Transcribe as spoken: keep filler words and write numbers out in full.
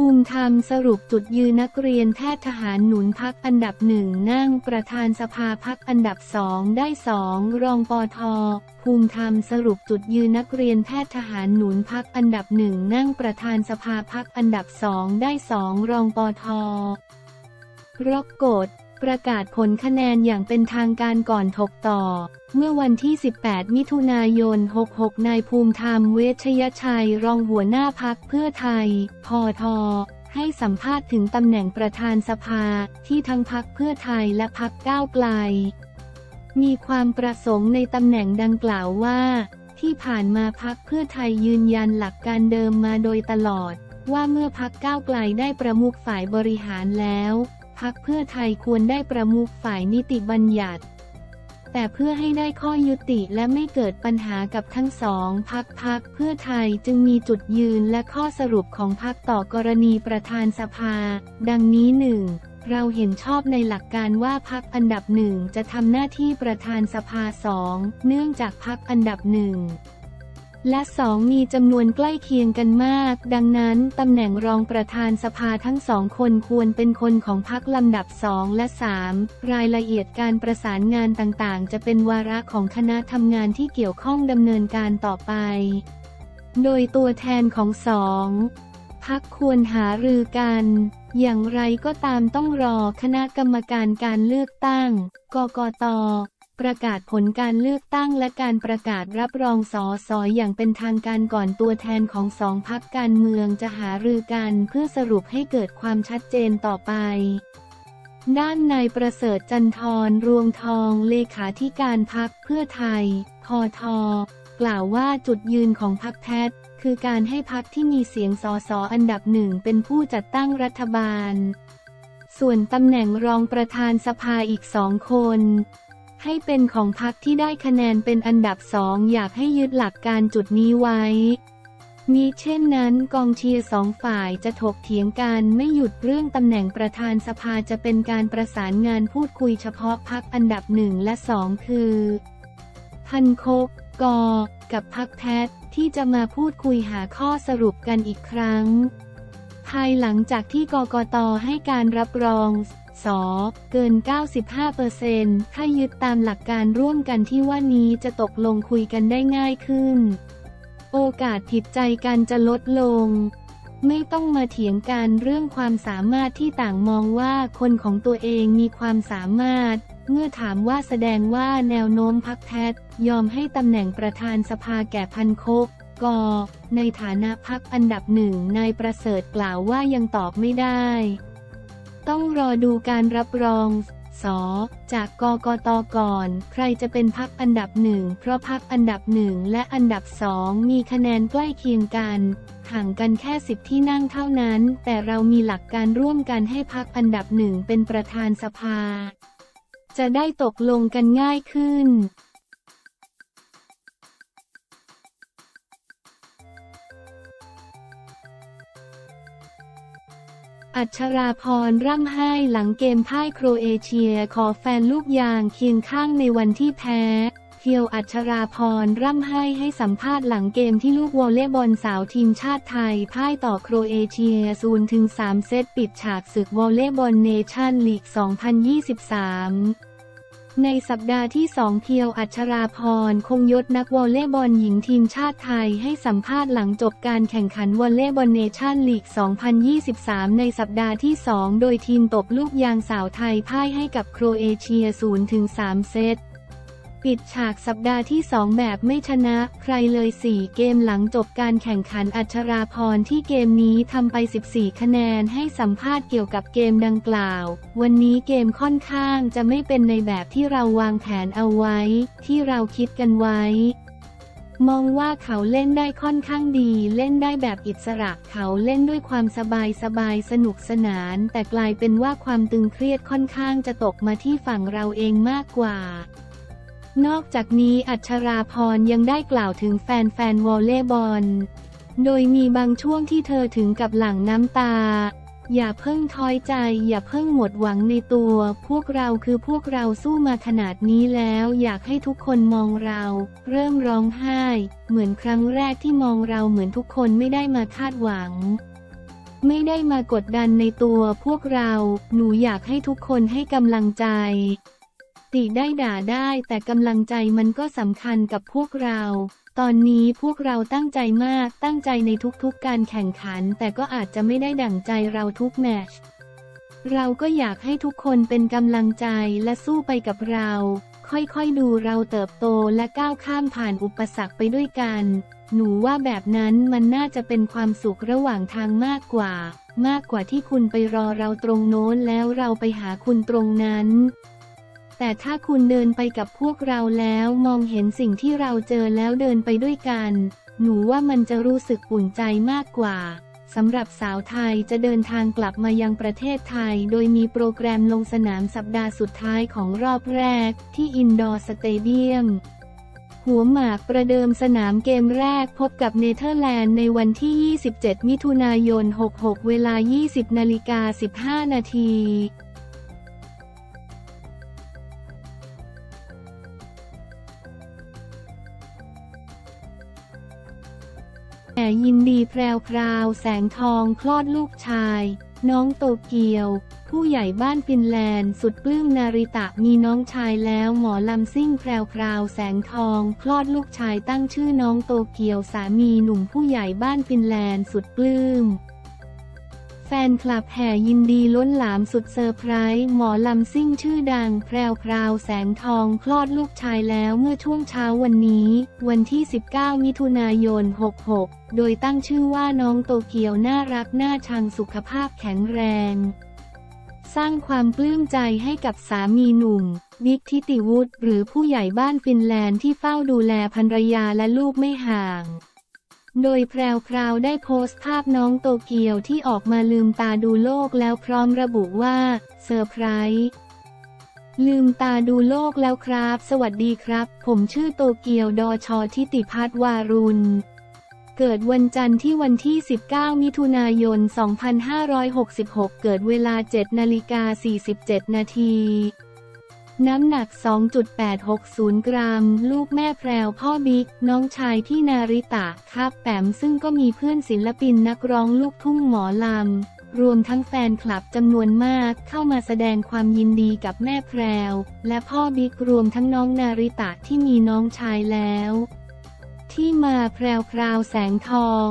ภูมิธรรมสรุปจุดยืนนักเรียนแพทย์ทหารหนุนพรรคอันดับหนึ่งนั่งประธานสภาพรรคอันดับสองได้สองรองปท.ภูมิธรรมสรุปจุดยืนนักเรียนแพทย์ทหารหนุนพรรคอันดับหนึ่งนั่งประธานสภาพรรคอันดับสองได้สองรองปท.รกกฎประกาศผลคะแนนอย่างเป็นทางการก่อนถกต่อเมื่อวันที่สิบแปดมิถุนายนหกหกนายภูมิธรรมเวชยชัยรองหัวหน้าพรรคเพื่อไทยพท.ให้สัมภาษณ์ถึงตำแหน่งประธานสภาที่ทั้งพรรคเพื่อไทยและพรรคก้าวไกลมีความประสงค์ในตำแหน่งดังกล่าวว่าที่ผ่านมาพรรคเพื่อไทยยืนยันหลักการเดิมมาโดยตลอดว่าเมื่อพรรคก้าวไกลได้ประมุขฝ่ายบริหารแล้วพรรคเพื่อไทยควรได้ประมุขฝ่ายนิติบัญญัติแต่เพื่อให้ได้ข้อยุติและไม่เกิดปัญหากับทั้งสองพรรคพรรคเพื่อไทยจึงมีจุดยืนและข้อสรุปของพรรคต่อกรณีประธานสภาดังนี้ หนึ่ง เราเห็นชอบในหลักการว่าพรรคอันดับหนึ่งจะทำหน้าที่ประธานสภา สอง เนื่องจากพรรคอันดับหนึ่งและสองมีจำนวนใกล้เคียงกันมากดังนั้นตำแหน่งรองประธานสภาทั้งสองคนควรเป็นคนของพรรคลำดับสองและสามรายละเอียดการประสานงานต่างๆจะเป็นวาระของคณะทำงานที่เกี่ยวข้องดำเนินการต่อไปโดยตัวแทนของสองพรรคควรหารือกันอย่างไรก็ตามต้องรอคณะกรรมการการเลือกตั้งกกต.ประกาศผลการเลือกตั้งและการประกาศรับรองสสอย่างเป็นทางการก่อนตัวแทนของสองพรรคการเมืองจะหารือกันเพื่อสรุปให้เกิดความชัดเจนต่อไปด้านนายประเสริฐจันทรรวงทองเลขาธิการพรรคเพื่อไทยพท.กล่าวว่าจุดยืนของพรรคแพทย์คือการให้พรรคที่มีเสียงสสอันดับหนึ่งเป็นผู้จัดตั้งรัฐบาลส่วนตำแหน่งรองประธานสภาอีกสองคนให้เป็นของพรรคที่ได้คะแนนเป็นอันดับสองอยากให้ยึดหลักการจุดนี้ไว้มิเช่นนั้นกองเชียร์สองฝ่ายจะถกเถียงกันไม่หยุดเรื่องตำแหน่งประธานสภาจะเป็นการประสานงานพูดคุยเฉพาะพรรคอันดับหนึ่งและสองคือพันโคกกกับพรรคแพทย์ที่จะมาพูดคุยหาข้อสรุปกันอีกครั้งภายหลังจากที่กกต.ให้การรับรองสเกิน เก้าสิบห้าเปอร์เซ็นต์ ถ้ายึดตามหลักการร่วมกันที่ว่านี้จะตกลงคุยกันได้ง่ายขึ้นโอกาสผิดใจกันจะลดลงไม่ต้องมาเถียงกันเรื่องความสามารถที่ต่างมองว่าคนของตัวเองมีความสามารถเมื่อถามว่าแสดงว่าแนวโน้มพรรคแพทย์ยอมให้ตำแหน่งประธานสภาแก่พันโคกกในฐานะพรรคอันดับหนึ่งนายประเสริฐกล่าวว่ายังตอบไม่ได้ต้องรอดูการรับรองสจากกกต.ก่อนใครจะเป็นพรรคอันดับหนึ่งเพราะพรรคอันดับหนึ่งและอันดับสองมีคะแนนใกล้เคียงกันห่างกันแค่สิบที่นั่งเท่านั้นแต่เรามีหลักการร่วมกันให้พรรคอันดับหนึ่งเป็นประธานสภาจะได้ตกลงกันง่ายขึ้นอัชราพรร่ำไห้หลังเกมพ่ายโครเอเชียขอแฟนลูกยางเคียงข้างในวันที่แพ้เพียวอัชราพรร่ำไห้ให้สัมภาษณ์หลังเกมที่ลูกวอลเลย์บอลสาวทีมชาติไทยพ่ายต่อโครเอเชีย ศูนย์ถึงสาม เซตปิดฉากศึกวอลเลย์บอลเนชั่นลีก สองพันยี่สิบสามในสัปดาห์ที่สองเพียวอัชราพรคงยศนักวอลเลย์บอลหญิงทีมชาติไทยให้สัมภาษณ์หลังจบการแข่งขันวอลเลย์บอลเนชั่นลีก สองพันยี่สิบสาม ในสัปดาห์ที่สองโดยทีมตบลูกยางสาวไทยพ่ายให้กับโครเอเชีย ศูนย์ถึงสาม เซตปิดฉากสัปดาห์ที่สองแบบไม่ชนะใครเลยสี่เกมหลังจบการแข่งขันอัชราพรที่เกมนี้ทำไปสิบสี่คะแนนให้สัมภาษณ์เกี่ยวกับเกมดังกล่าววันนี้เกมค่อนข้างจะไม่เป็นในแบบที่เราวางแผนเอาไว้ที่เราคิดกันไว้มองว่าเขาเล่นได้ค่อนข้างดีเล่นได้แบบอิสระเขาเล่นด้วยความสบายสบายสนุกสนานแต่กลายเป็นว่าความตึงเครียดค่อนข้างจะตกมาที่ฝั่งเราเองมากกว่านอกจากนี้อัชราพรยังได้กล่าวถึงแฟนแฟนวอลเลย์บอลโดยมีบางช่วงที่เธอถึงกับหลั่งน้ำตา อย่าเพิ่งท้อใจอย่าเพิ่งหมดหวังในตัวพวกเราคือพวกเราสู้มาขนาดนี้แล้วอยากให้ทุกคนมองเราเริ่มร้องไห้เหมือนครั้งแรกที่มองเราเหมือนทุกคนไม่ได้มาคาดหวังไม่ได้มากดดันในตัวพวกเราหนูอยากให้ทุกคนให้กำลังใจติได้ด่าได้แต่กำลังใจมันก็สำคัญกับพวกเราตอนนี้พวกเราตั้งใจมากตั้งใจในทุกๆการแข่งขันแต่ก็อาจจะไม่ได้ดั่งใจเราทุกแมตช์เราก็อยากให้ทุกคนเป็นกำลังใจและสู้ไปกับเราค่อยๆดูเราเติบโตและก้าวข้ามผ่านอุปสรรคไปด้วยกันหนูว่าแบบนั้นมันน่าจะเป็นความสุขระหว่างทางมากกว่ามากกว่าที่คุณไปรอเราตรงโน้นแล้วเราไปหาคุณตรงนั้นแต่ถ้าคุณเดินไปกับพวกเราแล้วมองเห็นสิ่งที่เราเจอแล้วเดินไปด้วยกันหนูว่ามันจะรู้สึกอุ่นใจมากกว่าสำหรับสาวไทยจะเดินทางกลับมายังประเทศไทยโดยมีโปรแกรมลงสนามสัปดาห์สุดท้ายของรอบแรกที่อินดอร์สเตเดียมหัวหมากประเดิมสนามเกมแรกพบกับเนเธอร์แลนด์ในวันที่ยี่สิบเจ็ดมิถุนายนหกหกเวลา ยี่สิบนาฬิกาสิบห้านาทีแต่ยินดีแพรวพราวแสงทองคลอดลูกชายน้องโตเกียวผู้ใหญ่บ้านฟินแลนด์สุดปลื้มนาริตะมีน้องชายแล้วหมอลำซิ่งแพรวพราวแสงทองคลอดลูกชายตั้งชื่อน้องโตเกียวสามีหนุ่มผู้ใหญ่บ้านฟินแลนด์สุดปลื้มแฟนคลับแห่ยินดีล้นหลามสุดเซอร์ไพรส์หมอลำซิ่งชื่อดังแพรวพราวแสงทองคลอดลูกชายแล้วเมื่อช่วงเช้าวันนี้วันที่สิบเก้ามิถุนายนหกหกโดยตั้งชื่อว่าน้องโตเกียวน่ารักน่าชังสุขภาพแข็งแรงสร้างความปลื้มใจให้กับสามีหนุ่มนิกทิติวุฒิหรือผู้ใหญ่บ้านฟินแลนด์ที่เฝ้าดูแลภรรยาและลูกไม่ห่างโดยแพรวพราวได้โพสต์ภาพน้องโตเกียวที่ออกมาลืมตาดูโลกแล้วพร้อมระบุว่าเซอร์ไพรส์ลืมตาดูโลกแล้วครับสวัสดีครับผมชื่อโตเกียวดอชอทิติพัฒน์วารุณเกิดวันจันทร์ที่วันที่สิบเก้ามิถุนายนสองพันห้าร้อยหกสิบหกเกิดเวลาเจ็ดนาฬิกาสี่สิบเจ็ดนาทีน้ำหนัก สองจุดแปดหกศูนย์ กรัมลูกแม่แพรวพ่อบิ๊กน้องชายที่นาริตะคับแปมซึ่งก็มีเพื่อนศิลปินนักร้องลูกทุ่งหมอลำรวมทั้งแฟนคลับจำนวนมากเข้ามาแสดงความยินดีกับแม่แพรวและพ่อบิ๊กรวมทั้งน้องนาริตะที่มีน้องชายแล้วที่มาแพรวพราวแสงทอง